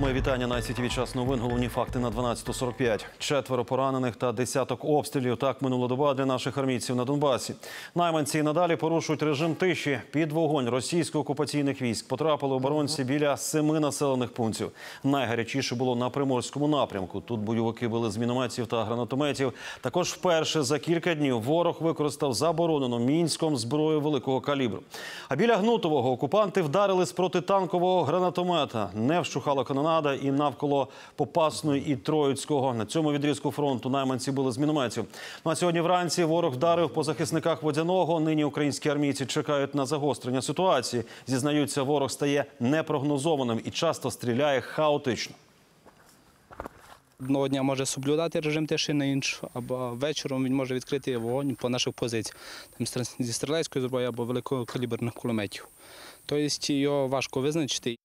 Мої вітання на ICTV «Час новин». Головні факти на 12:45. 4 поранених та десяток обстрілів. Так минула доба для наших армійців на Донбасі. Найманці і надалі порушують режим тиші. Під вогонь російсько-окупаційних військ потрапили оборонці біля 7 населених пунктів. Найгарячіше було на Приморському напрямку. Тут бойовики били з мінометів та гранатометів. Також вперше за кілька днів ворог використав заборонену Мінськом зброю великого калібру. А біля Гнутового окупанти вдарили з протитанкового гранатомета. Не вщухала канонада і навколо Попасної і Троїцького. На цьому відрізку фронту найманці били з мінометів. А сьогодні вранці ворог вдарив по захисниках Водяного. Нині українські армійці чекають на загострення ситуації. Зізнаються, ворог стає непрогнозованим і часто стріляє хаотично. Одного дня може соблюдати режим тиші, на іншого, або вечором він може відкрити вогонь по наших позиціях. Там зі стрілецької зброї або великокаліберних кулеметів. Тобто його важко визначити.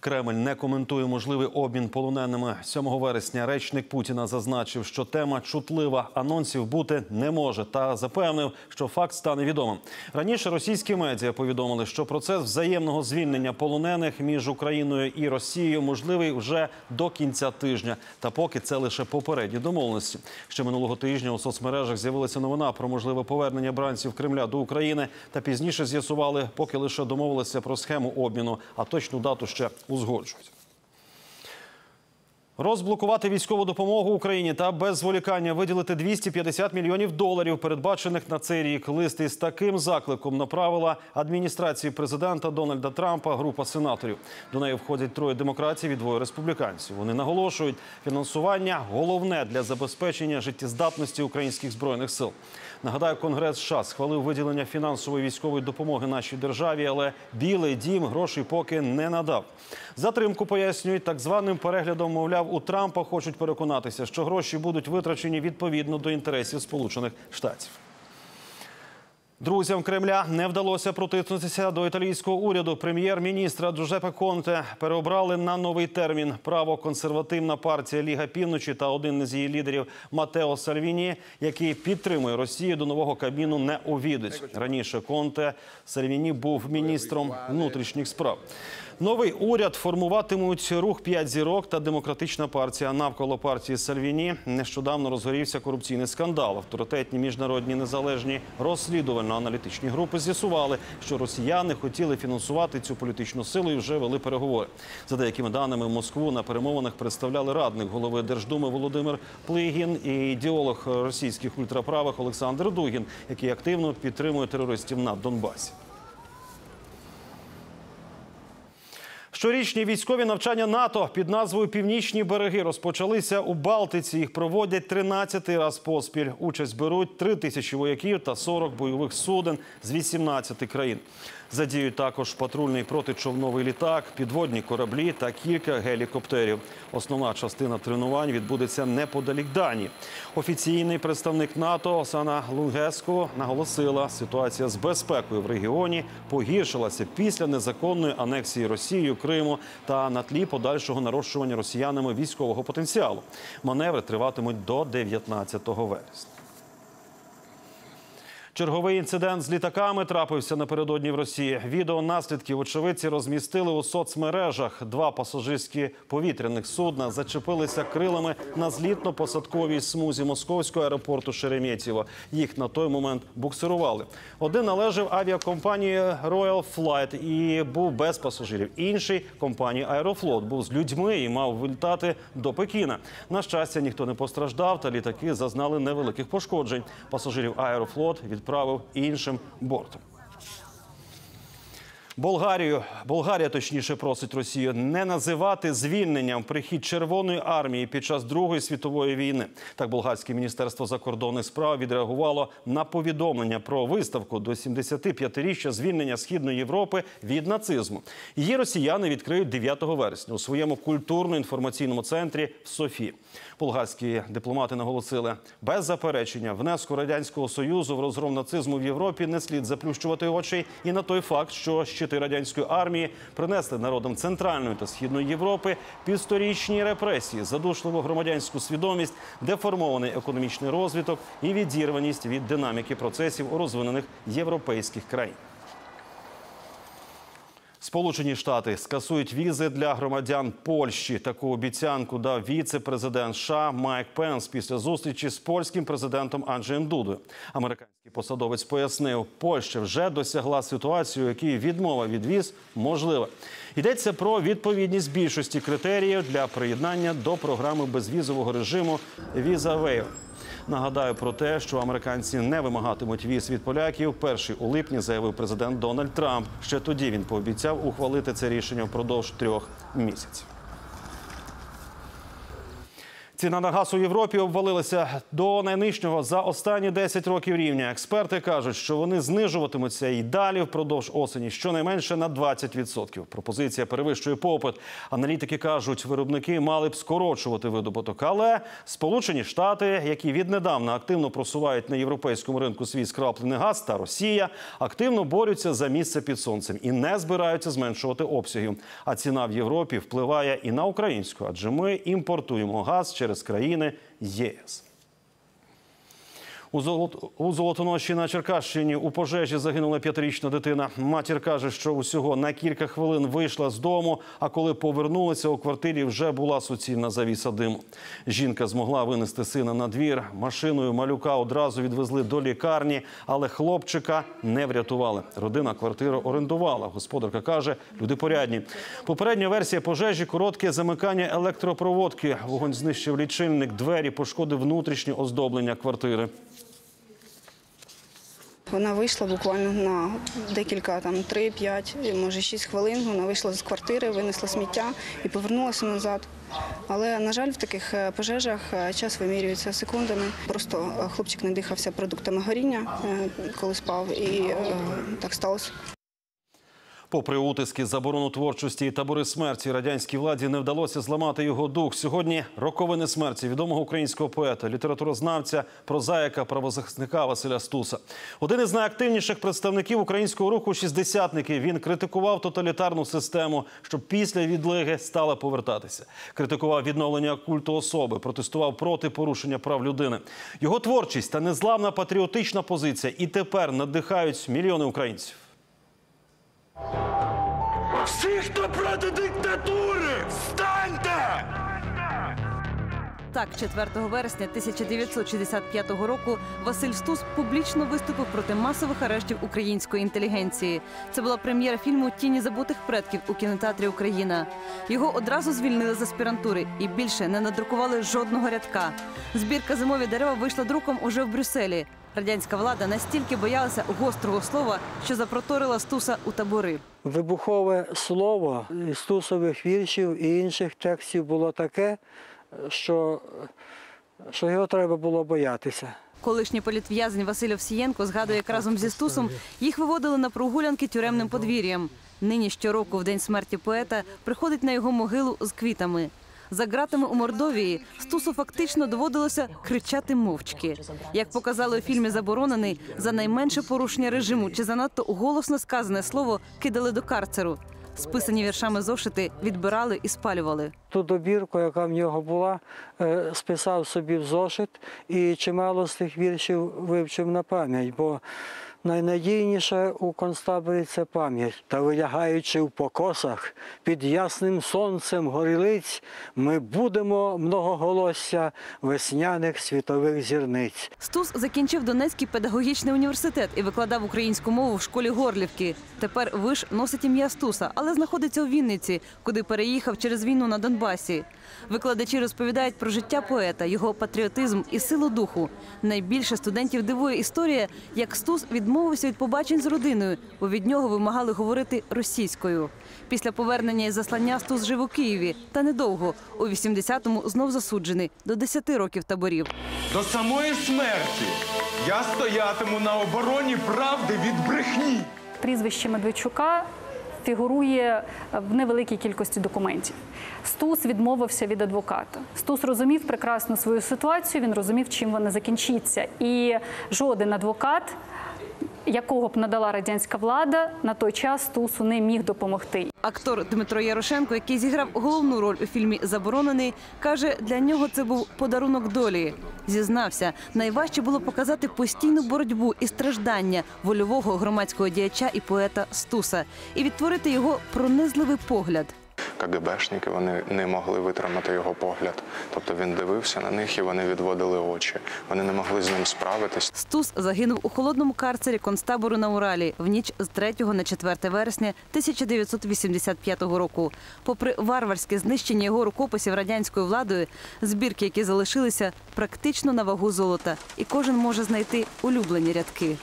Кремль не коментує можливий обмін полоненими. 7 вересня речник Путіна зазначив, що тема чутлива, анонсів бути не може, та запевнив, що факт стане відомим. Раніше російські медіа повідомили, що процес взаємного звільнення полонених між Україною і Росією можливий вже до кінця тижня. Та поки це лише попередні домовленості. Ще минулого тижня у соцмережах з'явилася новина про можливе повернення бранців Кремля до України. Та пізніше з'ясували, поки лише домовилися про схему обміну, а точну дату ще узгоджують. Розблокувати військову допомогу Україні та без зволікання виділити $250 мільйонів, передбачених на цей рік. Лист із таким закликом направила адміністрації президента Дональда Трампа група сенаторів. До неї входять 3 демократів і 2 республіканців. Вони наголошують, фінансування головне для забезпечення життєздатності українських збройних сил. Нагадаю, Конгрес США схвалив виділення фінансової військової допомоги нашій державі, але Білий дім грошей поки не надав. Затримку пояснюють так званим переглядом, мовляв, у Трампа хочуть переконатися, що гроші будуть витрачені відповідно до інтересів Сполучених Штатів. Друзям Кремля не вдалося протиснутися до італійського уряду. Прем'єр-міністра Джузеппе Конте переобрали на новий термін. Право-консервативна партія «Ліга Півночі» та один із її лідерів Матео Сальвіні, який підтримує Росію, до нового Кабміну не увійдуть. Раніше Конте Сальвіні був міністром внутрішніх справ. Новий уряд формуватимуть рух «П'ять зірок» та демократична партія. Навколо партії Сальвіні нещодавно розгорівся корупційний скандал. Авторитетні міжнародні незалежні розслідувально-аналітичні групи з'ясували, що росіяни хотіли фінансувати цю політичну силу і вже вели переговори. За деякими даними, Москву на перемовинах представляли радник голови Держдуми Володимир Плигін і ідеолог російських ультраправих Олександр Дугін, який активно підтримує терористів на Донбасі. Щорічні військові навчання НАТО під назвою «Північні береги» розпочалися у Балтиці. Їх проводять 13-й раз поспіль. Участь беруть 3000 вояків та 40 бойових суден з 18 країн. Задіють також патрульний протичовновий літак, підводні кораблі та кілька гелікоптерів. Основна частина тренувань відбудеться неподалік Данії. Офіційний представник НАТО Оана Лунгеску наголосила, ситуація з безпекою в регіоні погіршилася після незаконної анексії Росією Криму та на тлі подальшого нарощування росіянами військового потенціалу. Маневри триватимуть до 19 вересня. Черговий інцидент з літаками трапився напередодні в Росії. Відео наслідків очевидці розмістили у соцмережах. 2 пасажирські повітряних судна зачепилися крилами на злітно-посадковій смузі московського аеропорту Шереметьєво. Їх на той момент буксирували. Один належав авіакомпанії Royal Flight і був без пасажирів. Інший, компанії Аерофлот, був з людьми і мав вилітати до Пекіна. На щастя, ніхто не постраждав, та літаки зазнали невеликих пошкоджень. Пасажирів Аерофлот відправив іншим бортом. Болгарія просить Росію не називати звільненням прихід Червоної армії під час Другої світової війни. Так болгарське міністерство закордонних справ відреагувало на повідомлення про виставку до 75-річчя звільнення Східної Європи від нацизму. Її росіяни відкриють 9 вересня у своєму культурно-інформаційному центрі в Софії. Болгарські дипломати наголосили, без заперечення внеску Радянського Союзу в розгром нацизму в Європі не слід заплющувати очі і на той факт, що щити радянської армії принесли народам Центральної та Східної Європи півсторічні репресії, задушливу громадянську свідомість, деформований економічний розвиток і відірваність від динаміки процесів у розвинених європейських країнах. Сполучені Штати скасують візи для громадян Польщі. Таку обіцянку дав віце-президент США Майк Пенс після зустрічі з польським президентом Анджеєм Дудою. Американський посадовець пояснив, Польща вже досягла ситуацію, у якій відмова від віз можлива. Йдеться про відповідність більшості критеріїв для приєднання до програми безвізового режиму «Візавейв». Нагадаю про те, що американці не вимагатимуть віз від поляків, 1 липня заявив президент Дональд Трамп. Ще тоді він пообіцяв ухвалити це рішення впродовж 3 місяців. Ціна на газ у Європі обвалилася до найнижчого за останні 10 років рівня. Експерти кажуть, що вони знижуватимуться і далі впродовж осені щонайменше на 20%. Пропозиція перевищує попит. Аналітики кажуть, виробники мали б скорочувати видобуток. Але Сполучені Штати, які віднедавна активно просувають на європейському ринку свій скраплений газ, та Росія, активно борються за місце під сонцем і не збираються зменшувати обсягів. А ціна в Європі впливає і на українську, адже ми імпортуємо газ через країни ЄС. У Золотоноші на Черкащині у пожежі загинула 5-річна дитина. Матір каже, що усього на кілька хвилин вийшла з дому, а коли повернулася, у квартирі вже була суцільна завіса диму. Жінка змогла винести сина на двір. Машиною малюка одразу відвезли до лікарні, але хлопчика не врятували. Родина квартиру орендувала. Господарка каже, люди порядні. Попередня версія пожежі – коротке замикання електропроводки. Вогонь знищив лічильник, двері, пошкодив внутрішнє оздоблення квартири. Вона вийшла буквально на декілька, 3, 5, може 6 хвилин. Вона вийшла з квартири, винесла сміття і повернулася назад. Але, на жаль, в таких пожежах час вимірюється секундами. Просто хлопчик надихався продуктами горіння, коли спав, і так сталося. Попри утиски, заборону творчості і табори смерті, радянській владі не вдалося зламати його дух. Сьогодні роковини смерті відомого українського поета, літературознавця, прозаїка, правозахисника Василя Стуса. Один із найактивніших представників українського руху шістдесятників. Він критикував тоталітарну систему, щоб після відлиги стала повертатися. Критикував відновлення культу особи, протестував проти порушення прав людини. Його творчість та незламна патріотична позиція і тепер надихають мільйони українців. Всі, хто проти диктатури, встаньте! Так, 4 вересня 1965 року Василь Стус публічно виступив проти масових арештів української інтелігенції. Це була прем'єра фільму «Тіні забутих предків» у кінотеатрі «Україна». Його одразу звільнили з аспірантури і більше не надрукували жодного рядка. Збірка «Зимові дерева» вийшла друком уже в Брюсселі. Радянська влада настільки боялася гострого слова, що запроторила Стуса у табори. Вибухове слово Стусових віршів і інших текстів було таке, що його треба було боятися. Колишній політв'язень Василь Овсієнко згадує, як разом зі Стусом їх виводили на прогулянки тюремним подвір'ям. Нині щороку в день смерті поета приходить на його могилу з квітами. За ґратами у Мордовії Стусу фактично доводилося кричати мовчки. Як показали у фільмі «Заборонений», за найменше порушення режиму чи занадто голосно сказане слово кидали до карцеру. Списані віршами зошити відбирали і спалювали. Ту добірку, яка в нього була, списав собі в зошит і чимало з тих віршів вивчив на пам'ять, бо найнадійніше у концтаборі – це пам'ять. Та вилягаючи в покосах, під ясним сонцем горілиць, ми будемо многоголосся весняних світових зірниць. Стус закінчив Донецький педагогічний університет і викладав українську мову в школі Горлівки. Тепер виш носить ім'я Стуса, але знаходиться у Вінниці, куди переїхав через війну на Донбасі. Викладачі розповідають про життя поета, його патріотизм і силу духу. Найбільше студентів дивує історія, як Стус відмовився від побачень з родиною, бо від нього вимагали говорити російською. Після повернення із заслання Стус жив у Києві, та недовго. У 80-му знов засуджений до 10 років таборів. До самої смерті я стоятиму на обороні правди від брехні. Прізвище Медведчука фігурує в невеликій кількості документів. Стус відмовився від адвоката. Стус розумів прекрасно свою ситуацію, він розумів, чим вона закінчиться. І жоден адвокат якого б надала радянська влада, на той час Стусу не міг допомогти. Актор Дмитро Ярошенко, який зіграв головну роль у фільмі «Заборонений», каже, для нього це був подарунок долі. Зізнався, найважче було показати постійну боротьбу і страждання вольового громадського діяча і поета Стуса і відтворити його пронизливий погляд. КГБшники, вони не могли витримати його погляд. Тобто він дивився на них і вони відводили очі. Вони не могли з ним справитись. Стус загинув у холодному карцері концтабору на Уралі в ніч з 3 на 4 вересня 1985 року. Попри варварське знищення його рукописів радянською владою, збірки, які залишилися, практично на вагу золота. І кожен може знайти улюблені рядки.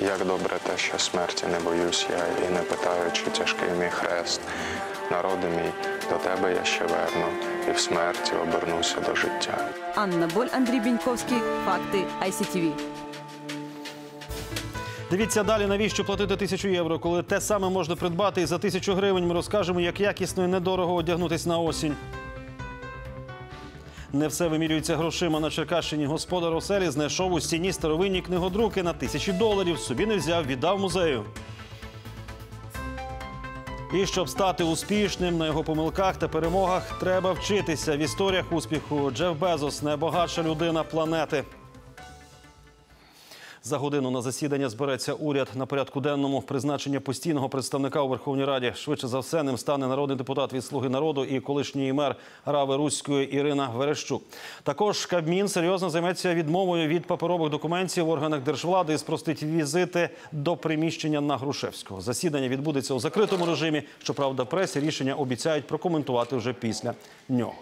Як добре те, що смерті не боюсь я і не питаю, чи тяжкий мій хрест. Народи мій, до тебе я ще верну, і в смерті обернуся до життя. Анна Боль, Андрій Біньковський, Факти, ICTV. Дивіться далі, навіщо платити 1000 євро, коли те саме можна придбати і за 1000 гривень. Ми розкажемо, як якісно і недорого одягнутись на осінь. Не все вимірюється грошима. На Черкащині господар оселі знайшов у стіні старовинні книгодруки на $1000. Собі не взяв, віддав музею. І щоб стати успішним, на його помилках та перемогах треба вчитися. В історіях успіху Джефф Безос – найбагатша людина планети. За годину на засідання збереться уряд. На порядку денному призначення постійного представника у Верховній Раді. Швидше за все, ним стане народний депутат від «Слуги народу» і колишній мер Рави Руської Ірина Верещук. Також Кабмін серйозно займеться відмовою від паперових документів в органах держвлади і спростить візити до приміщення на Грушевського. Засідання відбудеться у закритому режимі. Щоправда, пресі рішення обіцяють прокоментувати вже після нього.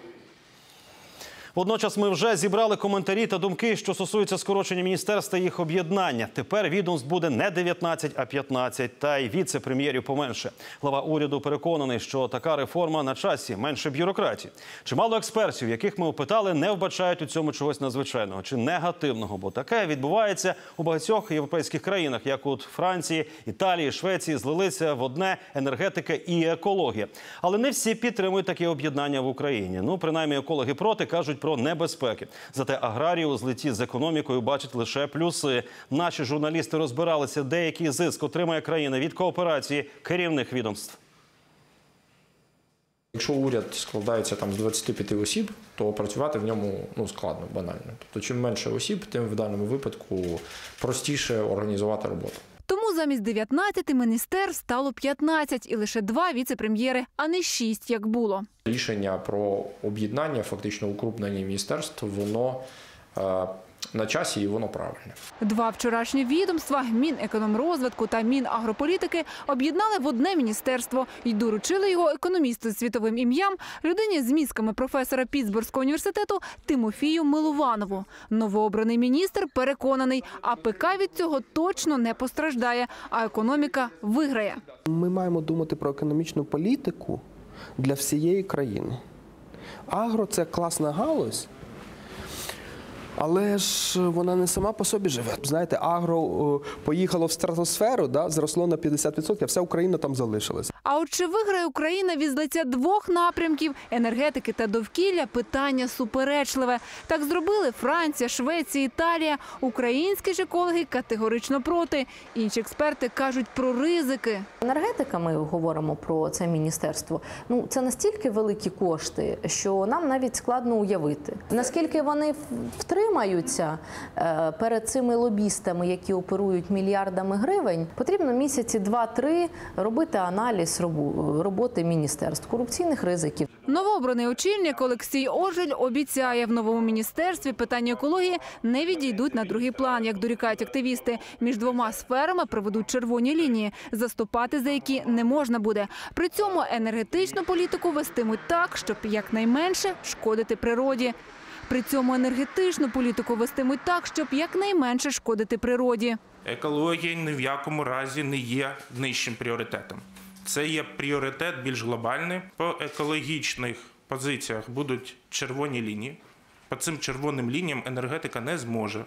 Водночас ми вже зібрали коментарі та думки, що стосуються скорочення міністерств та їх об'єднання. Тепер відомств буде не 19, а 15. Та й віце-прем'єрів поменше. Глава уряду переконаний, що така реформа на часі, менше бюрократії. Чимало експертів, яких ми опитали, не вбачають у цьому чогось надзвичайного чи негативного. Бо таке відбувається у багатьох європейських країнах, як от Франції, Італії, Швеції, злилися в одне енергетика і екологія. Але не всі підтримують таке об'єднання в Україні. Ну, принаймні, екологи проти, кажуть про небезпеки. Зате аграрії у злеті з економікою бачать лише плюси. Наші журналісти розбиралися, деякий зиск отримає країна від кооперації керівних відомств. Якщо уряд складається з 25 осіб, то працювати в ньому складно, банально. Тобто чим менше осіб, тим в даному випадку простіше організувати роботу. Тому замість 19 міністерств стало 15 і лише 2 віце-прем'єри, а не 6, як було. Рішення про об'єднання, фактично укрупнення міністерств, воно на часі і воно правильне. 2 вчорашні відомства – Мінекономрозвитку та Мінагрополітики – об'єднали в одне міністерство. І доручили його економісту з світовим ім'ям, людині з мізками професора Пітсбурзького університету Тимофію Милованову. Новообраний міністр переконаний, АПК від цього точно не постраждає, а економіка виграє. Ми маємо думати про економічну політику для всієї країни. Агро – це класна галузь. Але ж вона не сама по собі живе. Знаєте, агро поїхало в стратосферу, зросло на 50%, а вся Україна там залишилась. А от чи виграє Україна від злиття 2 напрямків – енергетики та довкілля – питання суперечливе. Так зробили Франція, Швеція, Італія. Українські ж екологи категорично проти. Інші експерти кажуть про ризики. Енергетика, ми говоримо про це міністерство, це настільки великі кошти, що нам навіть складно уявити. Наскільки вони втримаються перед цими лобістами, які оперують мільярдами гривень, потрібно місяці 2-3 робити аналіз роботи міністерств, корупційних ризиків. Новообраний очільник Олексій Ожель обіцяє, в новому міністерстві питання екології не відійдуть на другий план, як дорікають активісти. Між двома сферами проведуть червоні лінії, заступати за які не можна буде. При цьому енергетичну політику вестимуть так, щоб якнайменше шкодити природі. Екологія ні в якому разі не є нижчим пріоритетом. Це є пріоритет більш глобальний. По екологічних позиціях будуть червоні лінії. По цим червоним лініям енергетика не зможе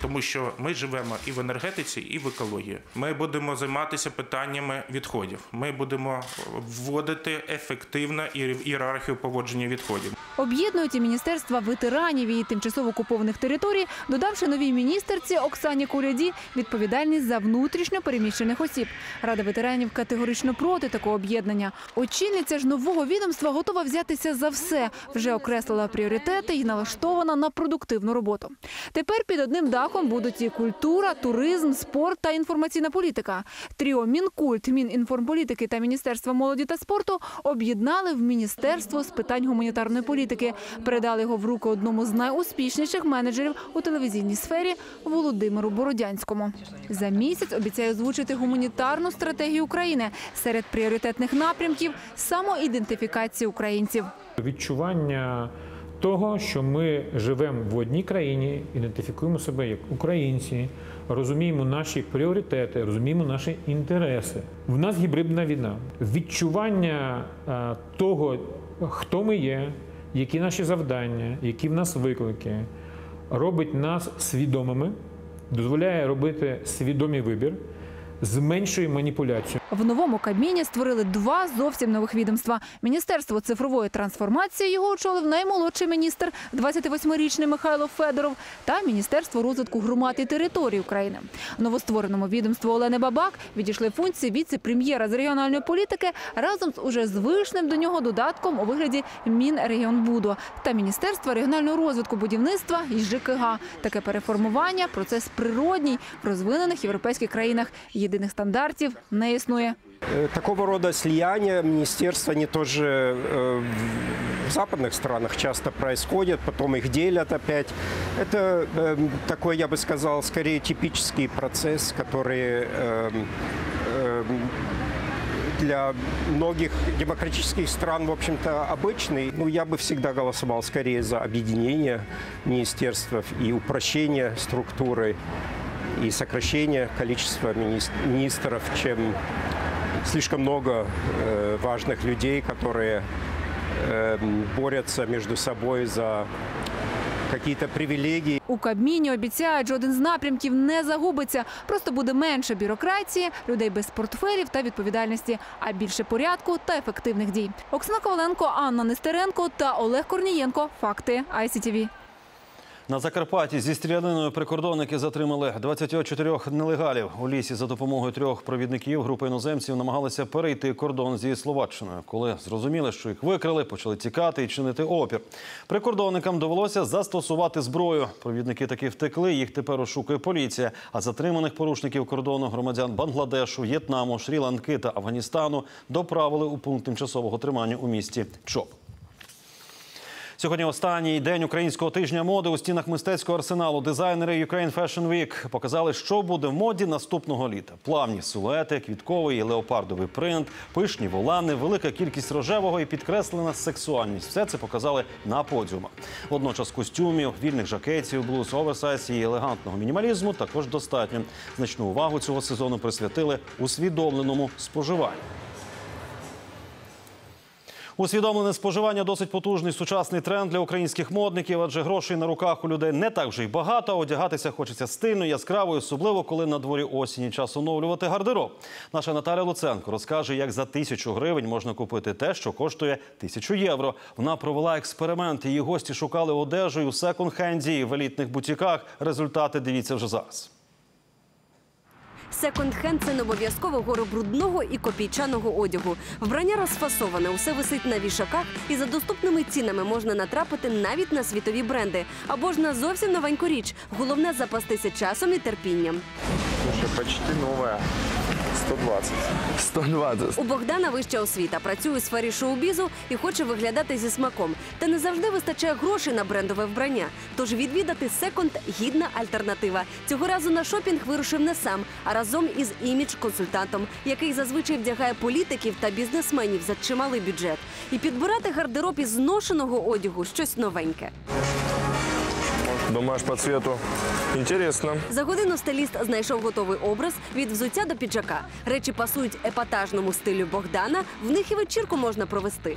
тому що ми живемо і в енергетиці, і в екології. Ми будемо займатися питаннями відходів. Ми будемо вводити ефективну ієрархію поводження відходів. Об'єднують і міністерства ветеранів і тимчасово окупованих територій, додавши новій міністерці Оксані Куряді відповідальність за внутрішньо переміщених осіб. Рада ветеранів категорично проти такого об'єднання. Очільниця ж нового відомства готова взятися за все. Вже окреслила пріоритети і налаштована на продуктивну роботу. Тепер під одним дахом будуть і культура, туризм, спорт та інформаційна політика. Тріо Мінкульт, Мінінформполітики та Міністерства молоді та спорту об'єднали в Міністерство з питань гуманітарної політики. Передали його в руки одному з найуспішніших менеджерів у телевізійній сфері Володимиру Бородянському. За місяць обіцяє озвучити гуманітарну стратегію України. Серед пріоритетних напрямків – самоідентифікація українців. Відчування того, що ми живемо в одній країні, ідентифікуємо себе як українці, розуміємо наші пріоритети, розуміємо наші інтереси. В нас гібридна війна. Відчування того, хто ми є, які наші завдання, які в нас виклики, робить нас свідомими, дозволяє робити свідомий вибір, зменшує маніпуляцію. В новому Кабміні створили два зовсім нових відомства. Міністерство цифрової трансформації, його очолив наймолодший міністр, 28-річний Михайло Федоров, та Міністерство розвитку громад і територій України. Новоствореному відомству Олени Бабак відійшли функції віце-прем'єра з регіональної політики разом з уже звичним до нього додатком у вигляді Мінрегіонбуду та Міністерства регіонального розвитку будівництва і ЖКГ. Таке переформування – процес природній в розвинених європейських країнах. Єдиних стандартів не існує. Такого рода слияние министерства, они тоже в западных странах часто происходят, потом их делят опять. Это такой, я бы сказал, скорее типический процесс, который для многих демократических стран, в общем-то, обычный. Ну, я бы всегда голосовал скорее за объединение министерств и упрощение структуры и сокращение количества министров, чем слишком много важных людей, которые борются между собой за какие-то привілегії. У Кабміні обіцяють, жоден з напрямків не загубиться. Просто буде менше бюрократії, людей без портфелів та відповідальності, а більше порядку та ефективних дій. Оксана Коваленко, Анна Нестеренко та Олег Корнієнко. Факти ICTV. На Закарпатті зі стріляниною прикордонники затримали 24 нелегалів. У лісі за допомогою трьох провідників групи іноземців намагалися перейти кордон зі Словаччиною. Коли зрозуміли, що їх викрили, почали тікати і чинити опір. Прикордонникам довелося застосувати зброю. Провідники таки втекли, їх тепер розшукує поліція. А затриманих порушників кордону, громадян Бангладешу, В'єтнаму, Шрі-Ланки та Афганістану, доправили у пункт тимчасового тримання у місті Чоп. Сьогодні останній день українського тижня моди. У стінах мистецького арсеналу дизайнери Ukraine Fashion Week показали, що буде в моді наступного літа. Плавні силуети, квітковий і леопардовий принт, пишні волани, велика кількість рожевого і підкреслена сексуальність. Все це показали на подіумах. Водночас костюмів, вільних жакетів, блуз, оверсайз і елегантного мінімалізму також достатньо. Значну увагу цього сезону присвятили усвідомленому споживанню. Усвідомлене споживання – досить потужний сучасний тренд для українських модників, адже грошей на руках у людей не так вже й багато, а одягатися хочеться стильно, яскраво, особливо, коли на дворі осінь, час оновлювати гардероб. Наша Наталія Луценко розкаже, як за 1000 гривень можна купити те, що коштує 1000 євро. Вона провела експеримент, її гості шукали одежу і у секонд-хенді, і в елітних бутіках. Результати дивіться вже зараз. Секонд-хенд – це не обов'язково гору брудного і копійчаного одягу. Вбрання розфасоване, усе висить на вішаках і за доступними цінами можна натрапити навіть на світові бренди. Або ж на зовсім новеньку річ. Головне – запастися часом і терпінням. Слушай, почти нове. 120. У Богдана вища освіта, працює у сфері шоу-бізу і хоче виглядати зі смаком. Та не завжди вистачає грошей на брендове вбрання. Тож відвідати секонд – гідна альтернатива. Цього разу на шопінг вирушив не сам, а разом із імідж-консультантом, який зазвичай вдягає політиків та бізнесменів за чималий бюджет. І підбирати гардероб із зношеного одягу – щось новеньке. Думаєш по цвіту. Інтересно. За годину стиліст знайшов готовий образ від взуття до піджака. Речі пасують епатажному стилю Богдана, в них і вечірку можна провести.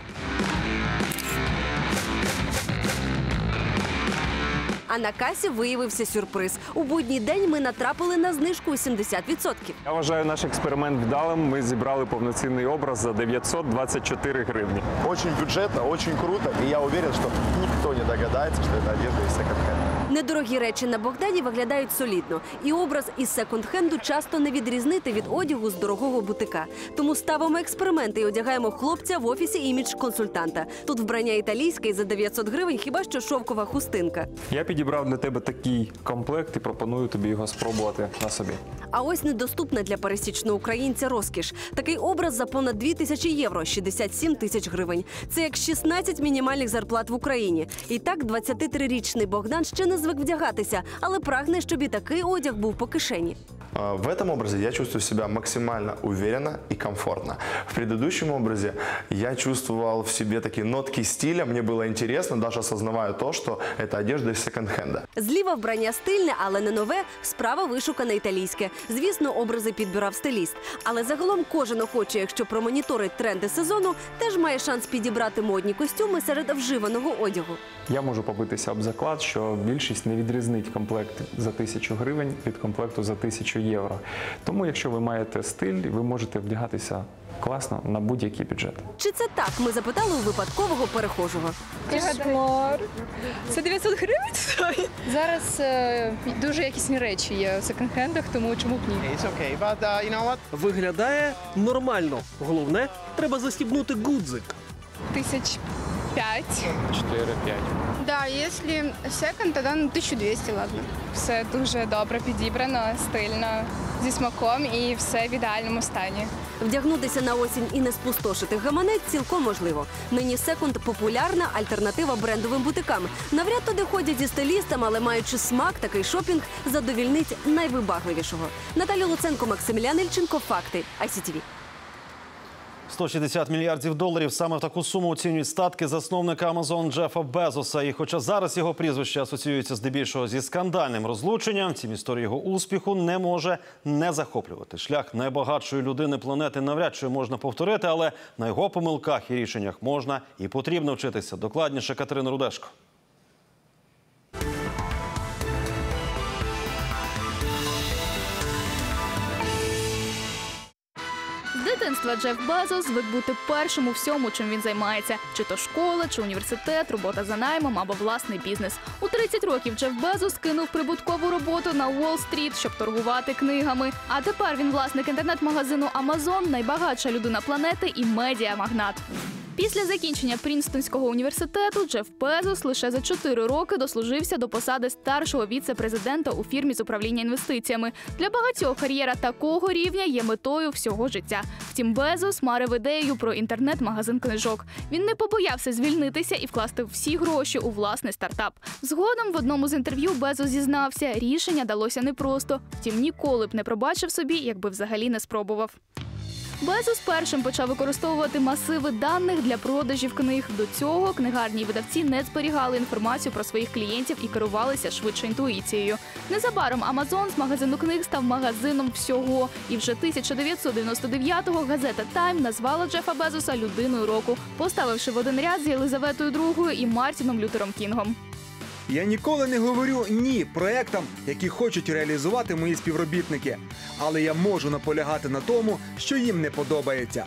А на касі виявився сюрприз. У будній день ми натрапили на знижку у 70%. Я вважаю наш експеримент вдалим. Ми зібрали повноцінний образ за 924 гривні. Дуже бюджетно, дуже круто. І я впевнений, що ніхто не догадається, що це одежда із секонд-хенду. Недорогі речі на Богдані виглядають солідно. І образ із секонд-хенду часто не відрізнити від одягу з дорогого бутика. Тому ставимо експерименти і одягаємо хлопця в офісі імідж-консультанта. Тут вбрання італійське і за 900 гривень хіба що шовкова хустинка. Я підібрав для тебе такий комплект і пропоную тобі його спробувати на собі. А ось недоступна для пересічного українця розкіш. Такий образ за понад 2000 євро, 67 тисяч гривень. Це як 16 мінімальних зарплат в Україні. І так 23-річний Богдан ще не звик вдягатися, але прагне, щоб і такий одяг був по кишені. В этом образе я чувствую себя максимально уверенно и комфортно. В предыдущем образе я чувствовал в себе такие нотки стиля. Мне было интересно, даже осознавая то, что это одежда из секонд-хенда. Зліва вбрання стильне, але не нове, справа вишукане італійське. Звісно, образи підбирав стиліст. Але загалом кожен охоче, якщо промоніторить тренди сезону, теж має шанс підібрати модні костюми серед вживаного одягу. Я можу побитися об заклад, що більшість не відрізнить комплект за 1000 гривень від комплекту за 1000 євро. Тому, якщо ви маєте стиль, ви можете вдягатися класно на будь-який бюджет. Чи це так? Ми запитали у випадкового перехожого. Кошмар. Це 900 гривень стоїть? Зараз дуже якісні речі є в секонд-хендах, тому чому б ні? Виглядає нормально. Головне, треба застібнути гудзик. 5. 4-5. Да, если секонд, тогда на 1200, ладно. Все дуже добре підібрано, стильно, зі смаком і все в ідеальному стані. Вдягнутися на осінь і не спустошити гаманець цілком можливо. Нині секонд – популярна альтернатива брендовим бутикам. Навряд туди ходять зі стилістами, але маючи смак, такий шопінг задовільнить найвибагливішого. Наталія Луценко, Максимілян Ільченко, «Факти», ICTV. 160 мільярдів доларів – саме в таку суму оцінюють статки засновника Амазон Джеффа Безоса. І хоча зараз його прізвище асоціюється здебільшого зі скандальним розлученням, цим історія його успіху не може не захоплювати. Шлях найбагатшої людини планети навряд чи можна повторити, але на його помилках і рішеннях можна і потрібно вчитися. Докладніше Катерина Рудешко. Дитинства Джеф Безос звик бути першим у всьому, чим він займається. Чи то школа, чи університет, робота за наймом або власний бізнес. У 30 років Джеф Безос кинув прибуткову роботу на Уолл-стріт, щоб торгувати книгами. А тепер він власник інтернет-магазину «Амазон», найбагатша людина планети і медіамагнат. Після закінчення Прінстонського університету Джеф Безос лише за 4 роки дослужився до посади старшого віце-президента у фірмі з управління інвестиціями. Для багатьох кар'єра такого рівня є метою всього життя. Втім, Безос марив ідеєю про інтернет-магазин книжок. Він не побоявся звільнитися і вкласти всі гроші у власний стартап. Згодом в одному з інтерв'ю Безос зізнався, рішення далося непросто. Втім, ніколи б не пробачив собі, якби взагалі не спробував. Безос першим почав використовувати масиви даних для продажів книг. До цього книгарні і видавці не зберігали інформацію про своїх клієнтів і керувалися швидше інтуїцією. Незабаром Амазон з магазину книг став магазином всього. І вже 1999-го газета «Тайм» назвала Джефа Безоса людиною року, поставивши в один ряд з Єлизаветою II і Мартіном Лютером Кінгом. Я ніколи не говорю «ні» проектам, які хочуть реалізувати мої співробітники. Але я можу наполягати на тому, що їм не подобається.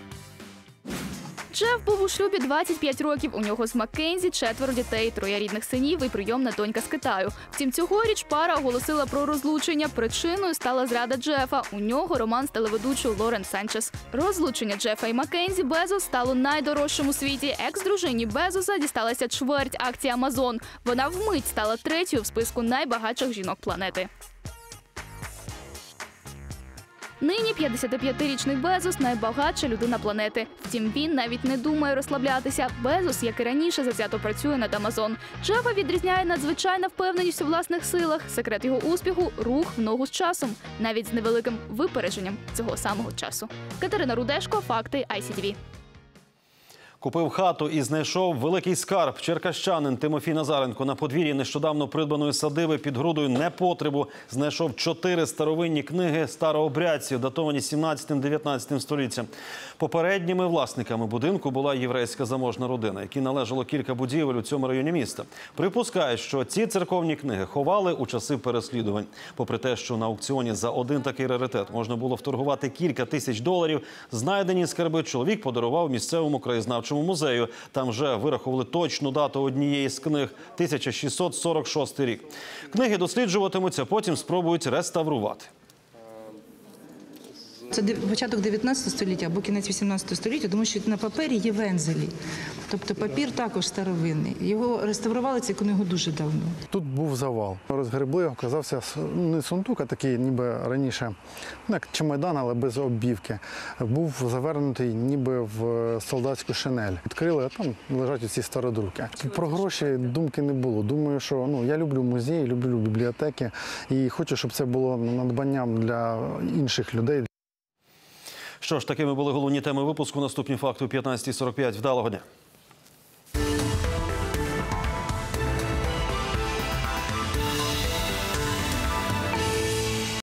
Джеф був у шлюбі 25 років. У нього з Маккензі 4 дітей, 3 рідних синів і прийомна донька з Китаю. Втім, цьогоріч пара оголосила про розлучення. Причиною стала зрада Джефа. У нього роман з телеведучою Лорен Санчес. Розлучення Джефа і Маккензі Безос стало найдорожчим у світі. Екс-дружині Безоса дісталася чверть акцій Амазон. Вона вмить стала третьою в списку найбагатших жінок планети. Нині 55-річний Безос – найбагатша людина планети. Втім, він навіть не думає розслаблятися. Безос, як і раніше, завзято працює над Амазон. Джефа відрізняє надзвичайна впевненість у власних силах. Секрет його успіху – рух в ногу з часом. Навіть з невеликим випередженням цього самого часу. Катерина Рудешко, «Факти», ICTV. Купив хату і знайшов великий скарб. Черкащанин Тимофій Назаренко на подвір'ї нещодавно придбаної садиби під грудою непотребу знайшов 4 старовинні книги старообрядців, датовані 17-19 століттям. Попередніми власниками будинку була єврейська заможна родина, якій належало кілька будівель у цьому районі міста. Припускають, що ці церковні книги ховали у часи переслідувань. Попри те, що на аукціоні за один такий раритет можна було вторгувати кілька тисяч доларів, знайдені скарби чоловік подарував місцевому краєзнавчому музею. Там вже вирахували точну дату однієї з книг – 1646 рік. Книги досліджуватимуться, потім спробують реставрувати. Це початок 19 століття або кінець 18 століття, тому що на папері є вензелі. Тобто папір також старовинний. Його реставрували, цю книгу, дуже давно. Тут був завал. Розгребли, оказався не сундук, а такий ніби раніше, як чемодан, але без оббівки. Був завернутий ніби в солдатську шинель. Відкрили, а там лежать оці стародруки. Про гроші думки не було. Думаю, що я люблю музеї, люблю бібліотеки і хочу, щоб це було надбанням для інших людей. Що ж, такими були головні теми випуску. Наступні факти о 15:45. Вдалого дня.